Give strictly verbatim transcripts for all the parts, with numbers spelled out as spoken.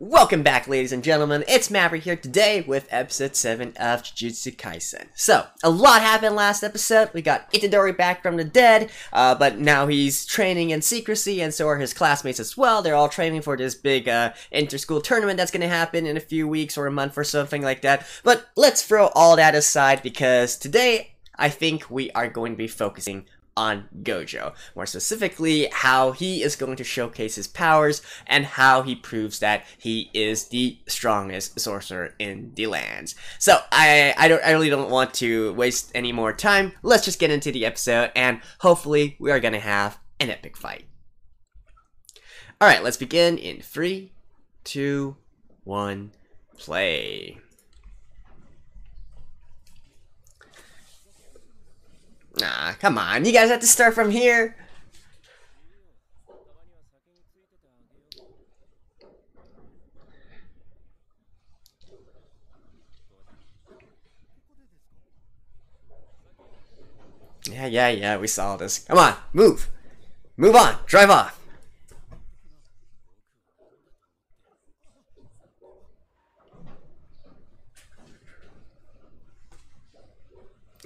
Welcome back, ladies and gentlemen, it's Maverick here today with episode seven of Jujutsu Kaisen. So, a lot happened last episode. We got Itadori back from the dead, uh, but now he's training in secrecy, and so are his classmates as well. They're all training for this big uh, inter-school tournament that's gonna happen in a few weeks or a month or something like that. But let's throw all that aside, because today, I think we are going to be focusing on Gojo, more specifically how he is going to showcase his powers and how he proves that he is the strongest sorcerer in the lands. So I I don't I really don't want to waste any more time. Let's just get into the episode, and hopefully we are gonna have an epic fight. All right, let's begin in three, two, one, play. Nah, come on, you guys have to start from here. Yeah, yeah, yeah, we saw this. Come on, move. Move on, drive off.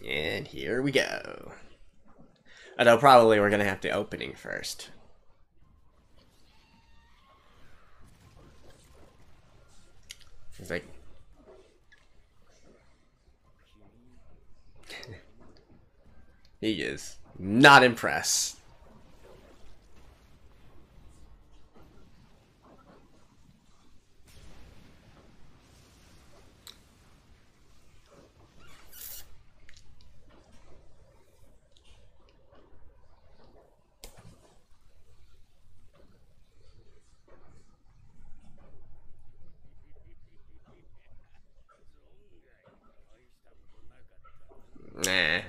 And here we go. Although probably we're gonna have the opening first. It's like he is not impressed. Nah.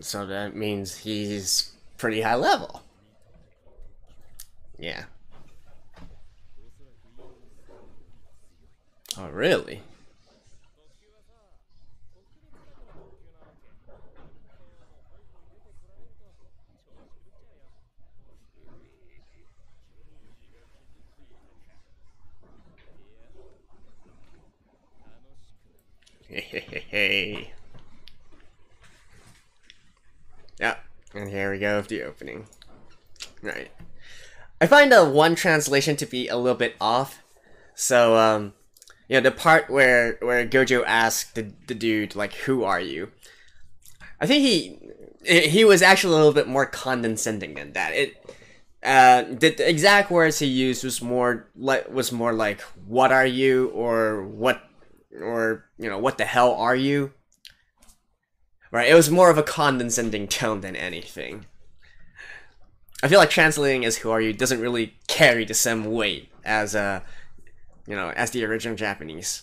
So that means he's pretty high level. Yeah. Oh, really? Hey, hey, hey, hey. Yeah, and here we go with the opening. Right. I find the one translation to be a little bit off, so, um... you know, the part where, where Gojo asked the, the dude, like, who are you? I think he he was actually a little bit more condescending than that. It uh, the, the exact words he used was more like was more like what are you, or what, or you know, what the hell are you? Right? It was more of a condescending tone than anything. I feel like translating as who are you doesn't really carry the same weight as a uh, you know, as the original Japanese.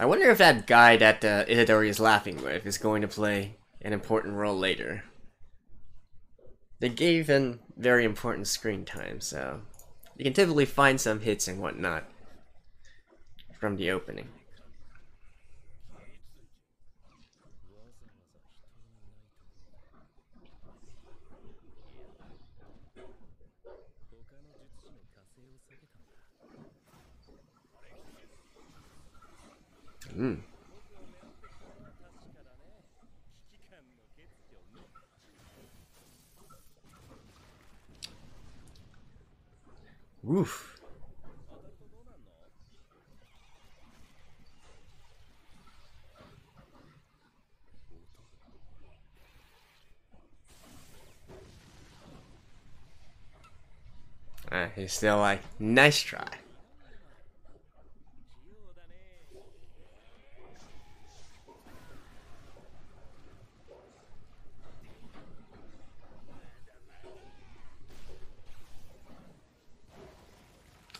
I wonder if that guy that uh, Itadori is laughing with is going to play an important role later. They gave him very important screen time, so you can typically find some hits and whatnot from the opening. Mm. Oof. he's still like, nice try.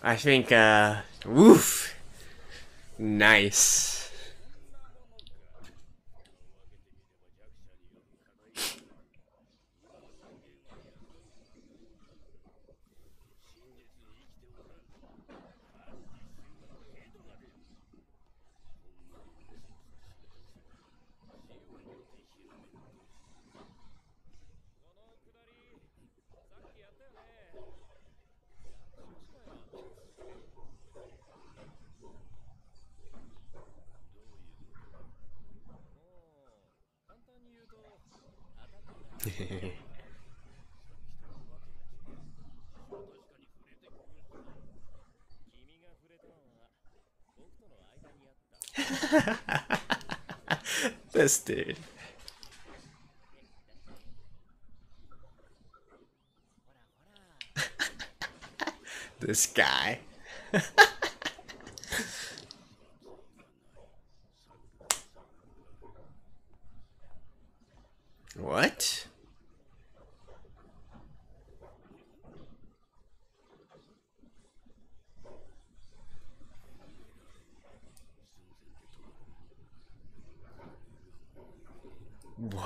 I think, uh, woof, nice. This dude. This guy. What?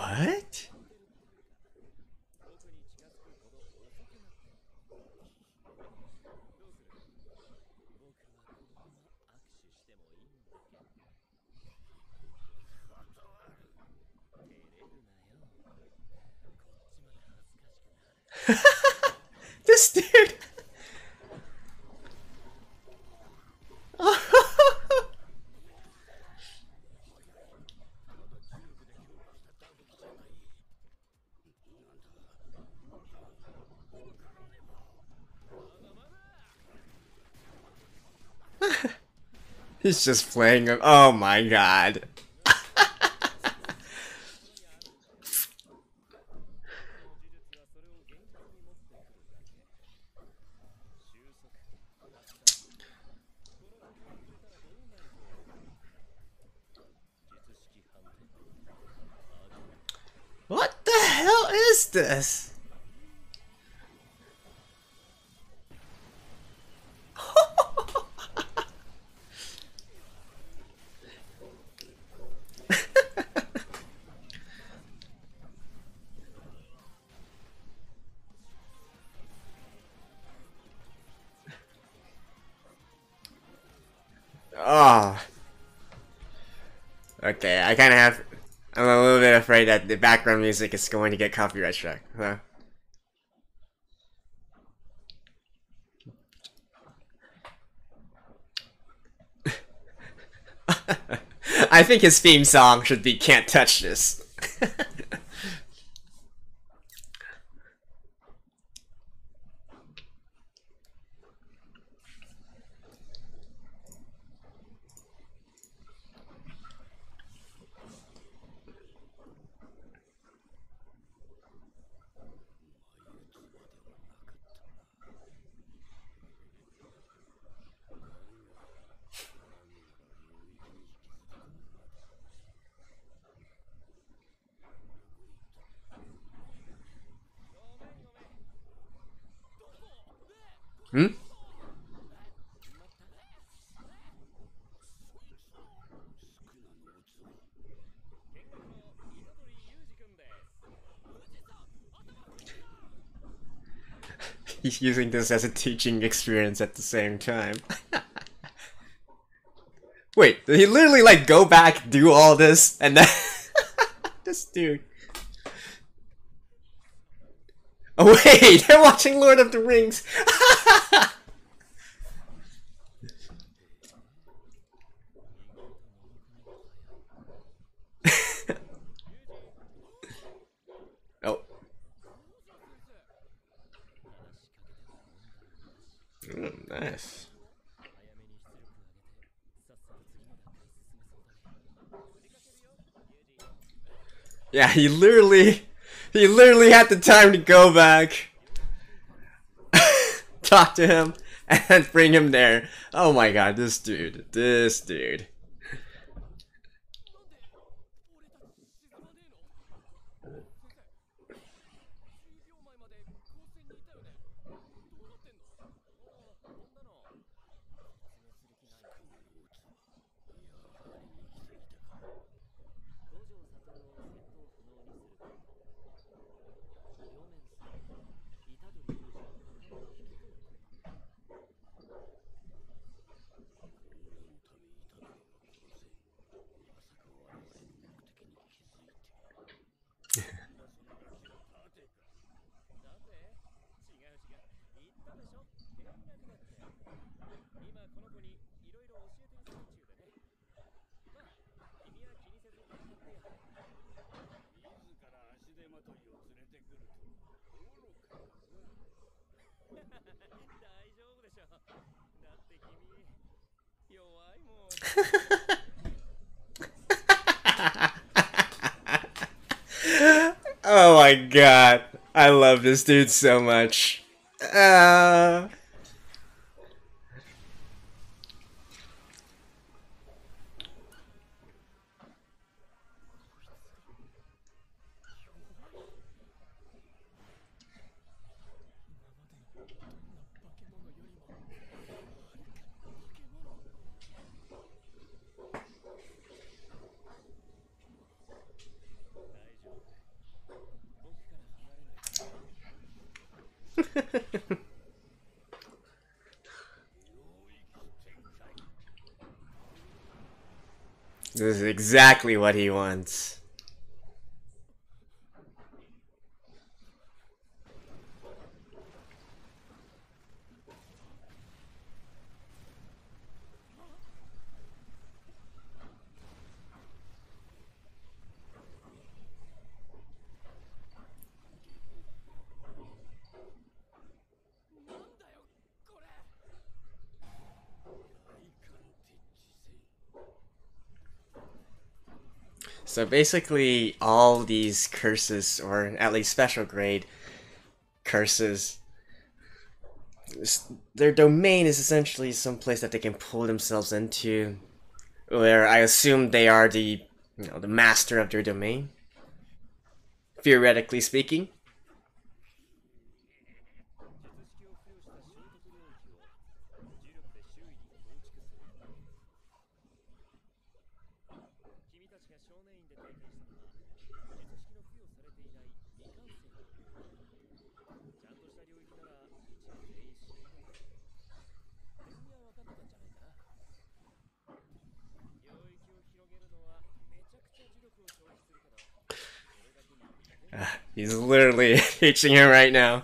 What? This dude. He's just playing him. Oh my god. What the hell is this? Oh. Okay, I kind of have... I'm a little bit afraid that the background music is going to get copyright struck. Huh? I think his theme song should be Can't Touch This. Hmm? He's using this as a teaching experience at the same time. Wait, did he literally like go back, do all this, and then this dude. Oh wait, they're watching Lord of the Rings! Oh. Mm, nice. Yeah, he literally... He literally had the time to go back. talk to him, and bring him there. Oh my god, this dude. This dude. Oh my god, I love this dude so much. Uh... This is exactly what he wants. So basically all these curses, or at least special grade curses, their domain is essentially some place that they can pull themselves into, where I assume they are the, you know, the master of their domain, theoretically speaking. He's literally teaching him right now.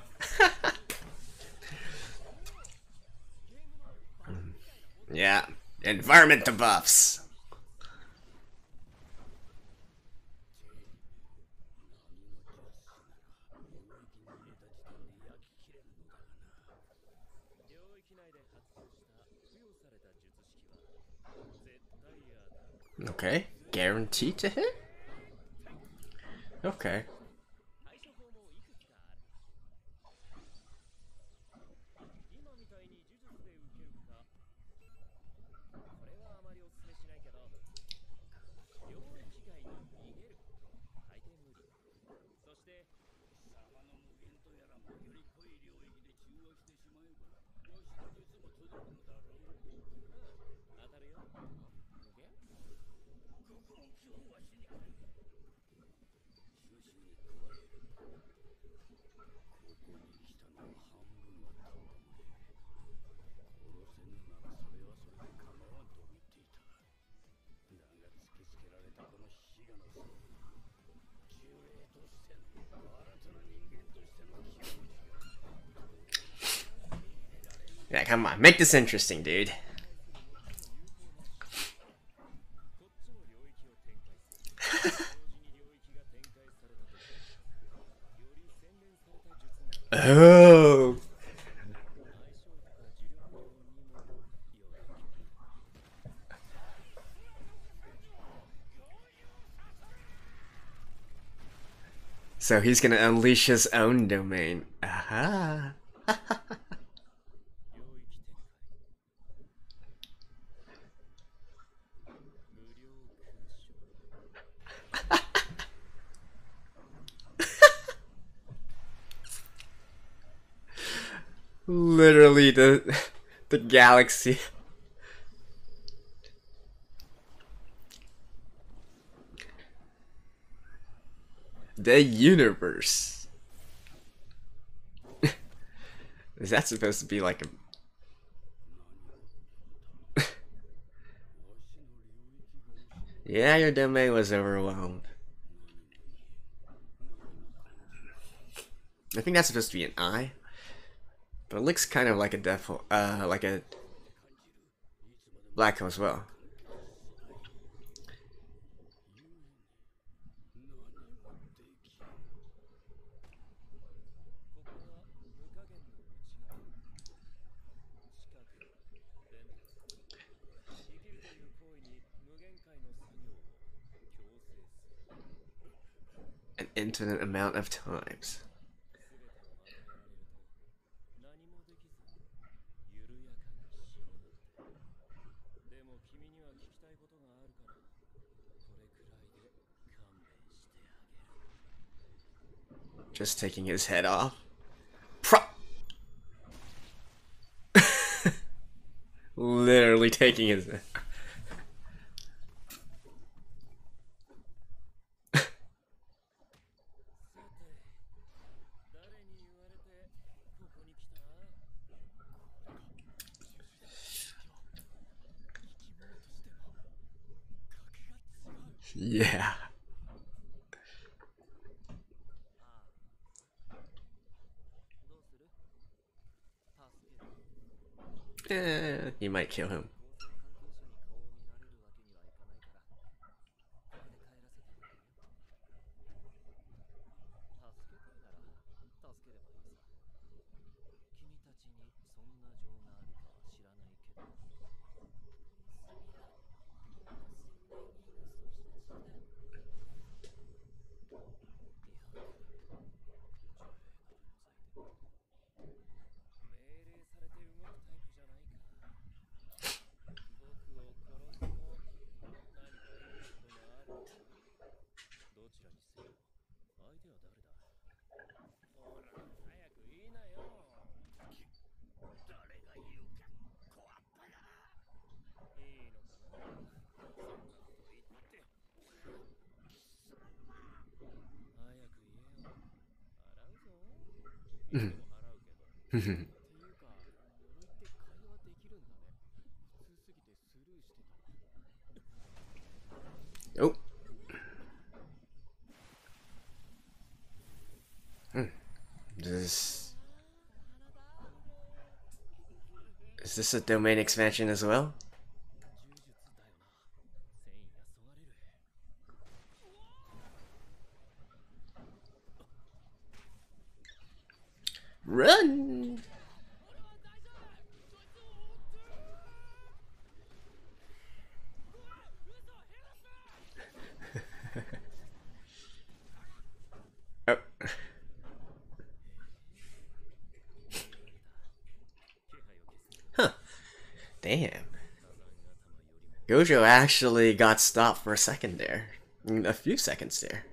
Yeah, environment debuffs. Okay, guaranteed to hit? Okay. Yeah, come on, make this interesting, dude. Oh. So he's gonna unleash his own domain. Aha. Literally the the galaxy. The universe. Is that supposed to be like a... Yeah, your domain was overwhelmed. I think that's supposed to be an eye. But it looks kind of like a devil, uh, like a black hole as well. An infinite amount of times. Just taking his head off. Pro Literally taking his head. Yeah. Eh, you might kill him. Oh. Hmm. This is this a domain expansion as well? Run! Oh. Huh. Damn. Gojo actually got stopped for a second there. A few seconds there.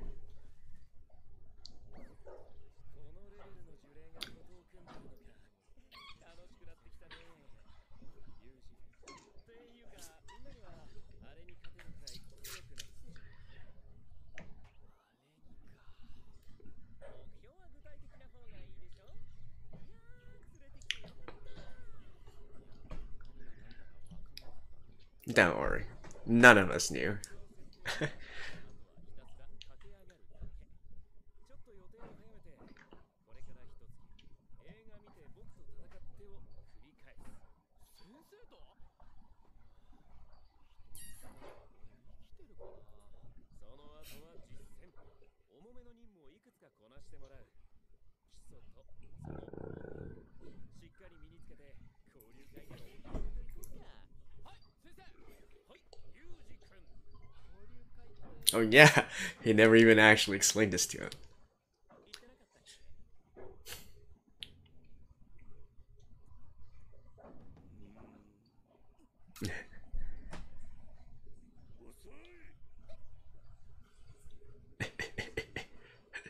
Don't worry. None of us knew. Oh yeah, he never even actually explained this to him.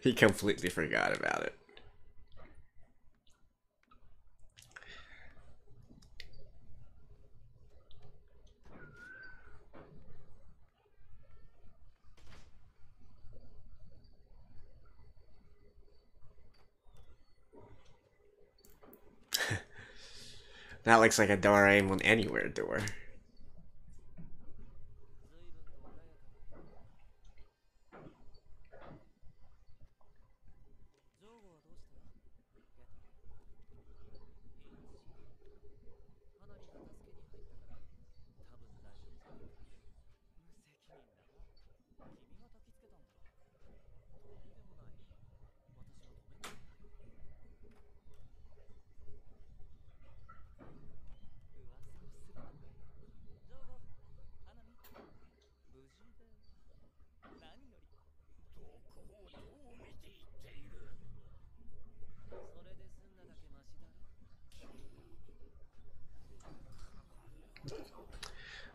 He completely forgot about it. That looks like a Doraemon anywhere door.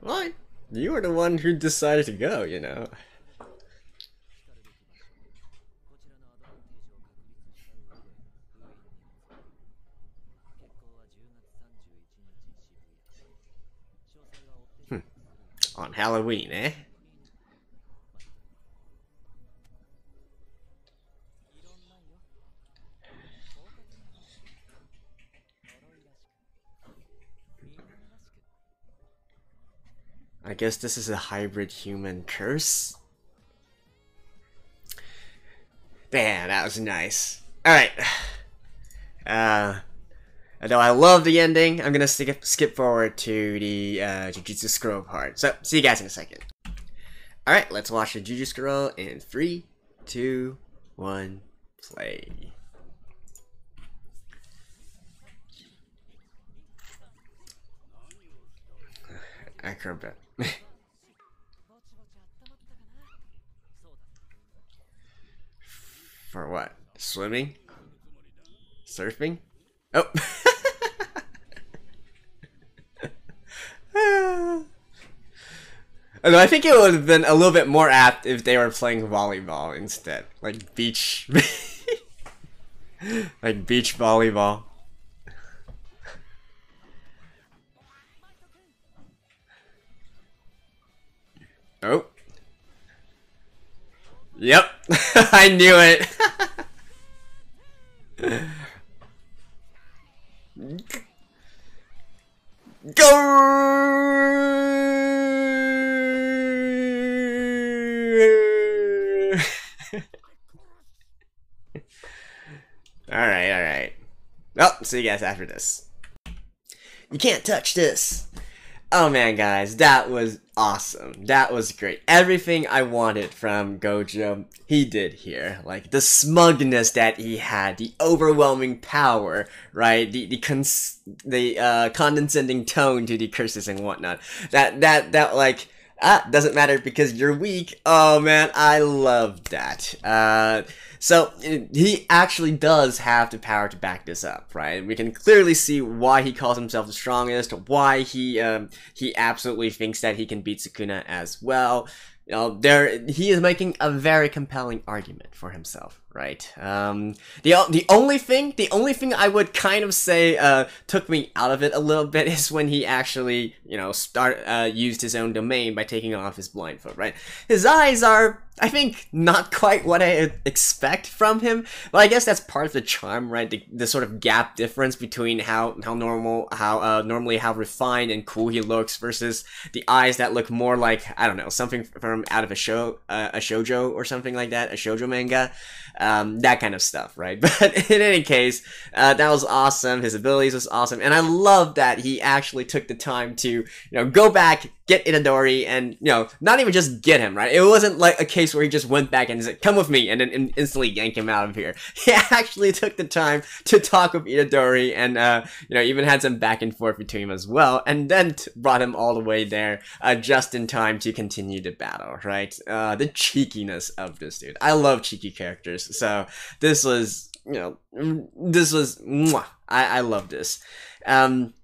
Well, you were the one who decided to go, you know. Hmm. On Halloween, eh? I guess this is a hybrid human curse. Damn, that was nice. Alright. Uh, although I love the ending, I'm gonna skip, skip forward to the uh, Jujutsu Scroll part. So, see you guys in a second. Alright, let's watch the Jujutsu Scroll in three, two, one, play. Acrobat. For what? Swimming? Surfing? Oh! Although I think it would have been a little bit more apt if they were playing volleyball instead. Like beach. Like beach volleyball. Oh. Yep. I knew it. Go. All right, all right. Well, see you guys after this. You can't touch this. Oh man, guys, that was awesome. That was great. Everything I wanted from Gojo, he did here. Like, the smugness that he had, the overwhelming power, right? The the, cons the uh, condescending tone to the curses and whatnot. That, that, that, like, ah, doesn't matter because you're weak. Oh man, I love that. Uh, so he actually does have the power to back this up, right? We can clearly see why he calls himself the strongest, why he um, he absolutely thinks that he can beat Sukuna as well. You know, there he is making a very compelling argument for himself, right? Um, the the only thing, the only thing I would kind of say uh, took me out of it a little bit is when he actually, you know, start uh, used his own domain by taking off his blindfold, right? His eyes are, I think, not quite what I expect from him, but I guess that's part of the charm, right? The, the sort of gap difference between how how normal, how uh, normally how refined and cool he looks versus the eyes that look more like, I don't know, something from out of a show, uh, a shoujo or something like that, a shoujo manga, um, that kind of stuff, right? But in any case, uh, that was awesome. His abilities was awesome, and I love that he actually took the time to, you know, go back, get Itadori, and, you know, not even just get him, right? It wasn't like a case where he just went back and said, come with me, and then and instantly yank him out of here. He actually took the time to talk with Itadori, and, uh, you know, even had some back and forth between him as well, and then brought him all the way there, uh, just in time to continue the battle, right? Uh, the cheekiness of this dude. I love cheeky characters, so this was, you know, this was, mwah, I, I love this. Um...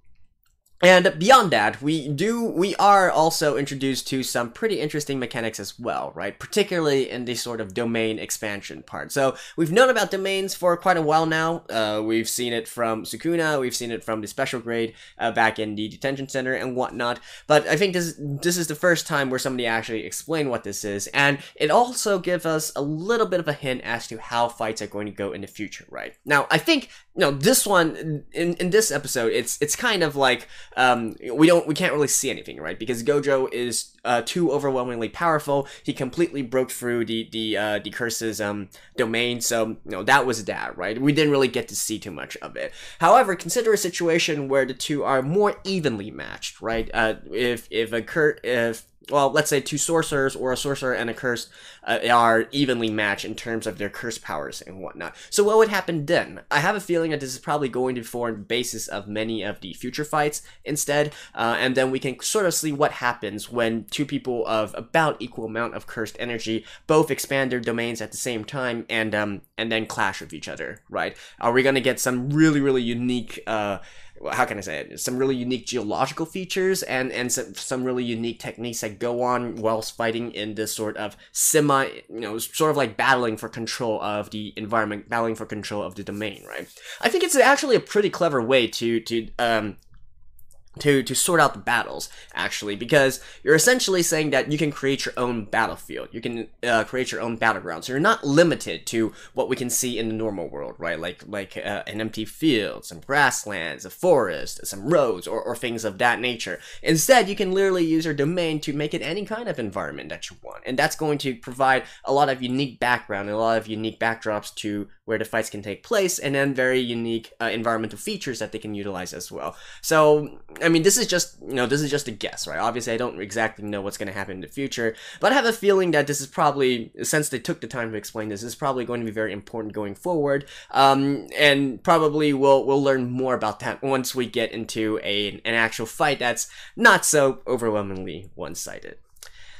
And beyond that, we do we are also introduced to some pretty interesting mechanics as well, right? Particularly in the sort of domain expansion part. So we've known about domains for quite a while now. Uh, we've seen it from Sukuna, we've seen it from the special grade uh, back in the detention center and whatnot. But I think this this is the first time where somebody actually explained what this is, and it also gives us a little bit of a hint as to how fights are going to go in the future, right? Now I think you know this one in in this episode, it's it's kind of like. Um, we don't, we can't really see anything, right? Because Gojo is uh, too overwhelmingly powerful. He completely broke through the the uh, the curse's um, domain, so you know, that was that, right? We didn't really get to see too much of it. However, consider a situation where the two are more evenly matched, right? Uh, if if a cur if well, let's say two sorcerers or a sorcerer and a curse uh, are evenly matched in terms of their curse powers and whatnot. So what would happen then? I have a feeling that this is probably going to form the basis of many of the future fights instead, uh, and then we can sort of see what happens when two people of about equal amount of cursed energy both expand their domains at the same time and um and then clash with each other, right? Are we going to get some really, really unique... Uh, how can I say it, some really unique geological features and, and some, some really unique techniques that go on whilst fighting in this sort of semi, you know, sort of like battling for control of the environment, battling for control of the domain, right? I think it's actually a pretty clever way to, to, um, to to sort out the battles, actually, because you're essentially saying that you can create your own battlefield, you can uh, create your own battleground, so you're not limited to what we can see in the normal world, right? Like like uh, an empty field, some grasslands, a forest, some roads, or, or things of that nature. Instead, you can literally use your domain to make it any kind of environment that you want, and that's going to provide a lot of unique background and a lot of unique backdrops to where the fights can take place, and then very unique uh, environmental features that they can utilize as well. So, I mean, this is just, you know, this is just a guess, right? Obviously, I don't exactly know what's going to happen in the future, but I have a feeling that this is probably, since they took the time to explain this, this is probably going to be very important going forward, um, and probably we'll we'll learn more about that once we get into a, an actual fight that's not so overwhelmingly one-sided.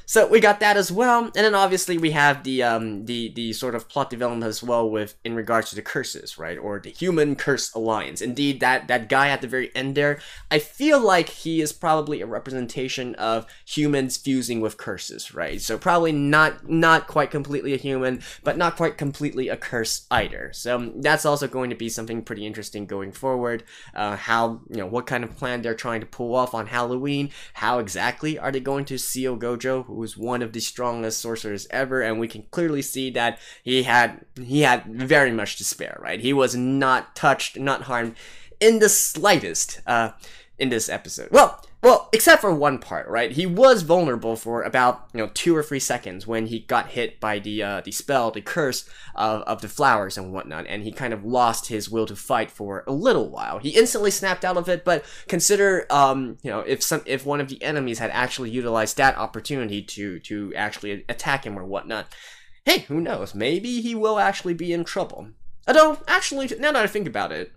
So we got that as well, and then obviously we have the um the the sort of plot development as well with in regards to the curses, right? Or the human curse alliance. Indeed, that that guy at the very end there, I feel like he is probably a representation of humans fusing with curses, right? So probably not not quite completely a human, but not quite completely a curse either. So that's also going to be something pretty interesting going forward. Uh, how you know what kind of plan they're trying to pull off on Halloween? How exactly are they going to seal Gojo, who was one of the strongest sorcerers ever, and we can clearly see that he had he had very much to spare, right? He was not touched, not harmed in the slightest uh, in this episode. Well, well, except for one part, right? He was vulnerable for about you know two or three seconds when he got hit by the uh, the spell, the curse of of the flowers and whatnot, and he kind of lost his will to fight for a little while. He instantly snapped out of it, but consider um you know if some if one of the enemies had actually utilized that opportunity to to actually attack him or whatnot. Hey, who knows? Maybe he will actually be in trouble. Although, actually, now that I think about it.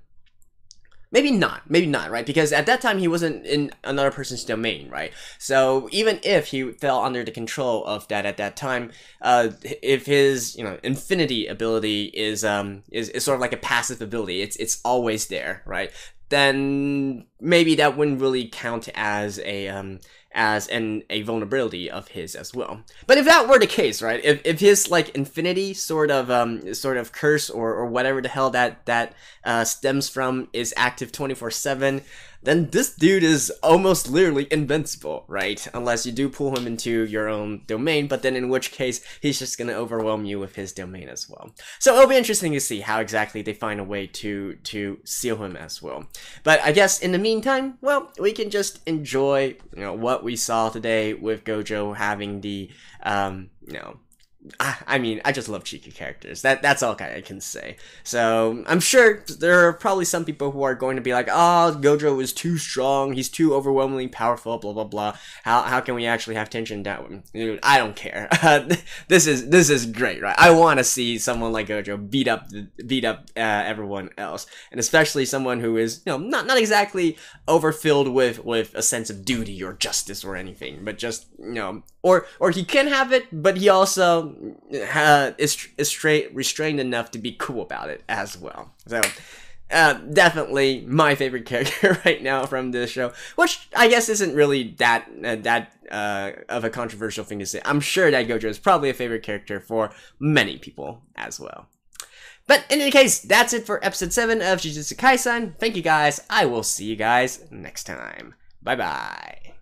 Maybe not, maybe not, right? Because at that time he wasn't in another person's domain, right? So even if he fell under the control of that at that time, uh, if his you know infinity ability is um is, is sort of like a passive ability, it's it's always there, right? Then maybe that wouldn't really count as a um as an a vulnerability of his as well. But if that were the case, right? If if his like infinity sort of um sort of curse or or whatever the hell that that uh, stems from is active twenty-four seven, then this dude is almost literally invincible, right? Unless you do pull him into your own domain, but then in which case, he's just gonna overwhelm you with his domain as well. So it'll be interesting to see how exactly they find a way to, to seal him as well. But I guess in the meantime, well, we can just enjoy you know, what we saw today with Gojo having the, um, you know, I mean, I just love cheeky characters. That that's all I can say. So I'm sure there are probably some people who are going to be like, "Oh, Gojo is too strong. He's too overwhelmingly powerful. Blah blah blah. How how can we actually have tension that way?" Dude, I don't care. this is this is great, right? I want to see someone like Gojo beat up beat up uh, everyone else, and especially someone who is you know not not exactly overfilled with with a sense of duty or justice or anything, but just you know, or or he can have it, but he also Uh, is, is straight restrained enough to be cool about it as well. So Uh, definitely my favorite character right now from this show, which I guess isn't really that uh, that uh, of a controversial thing to say. I'm sure that Gojo is probably a favorite character for many people as well. But in any case, that's it for episode seven of Jujutsu Kaisen. Thank you guys. I will see you guys next time. Bye bye.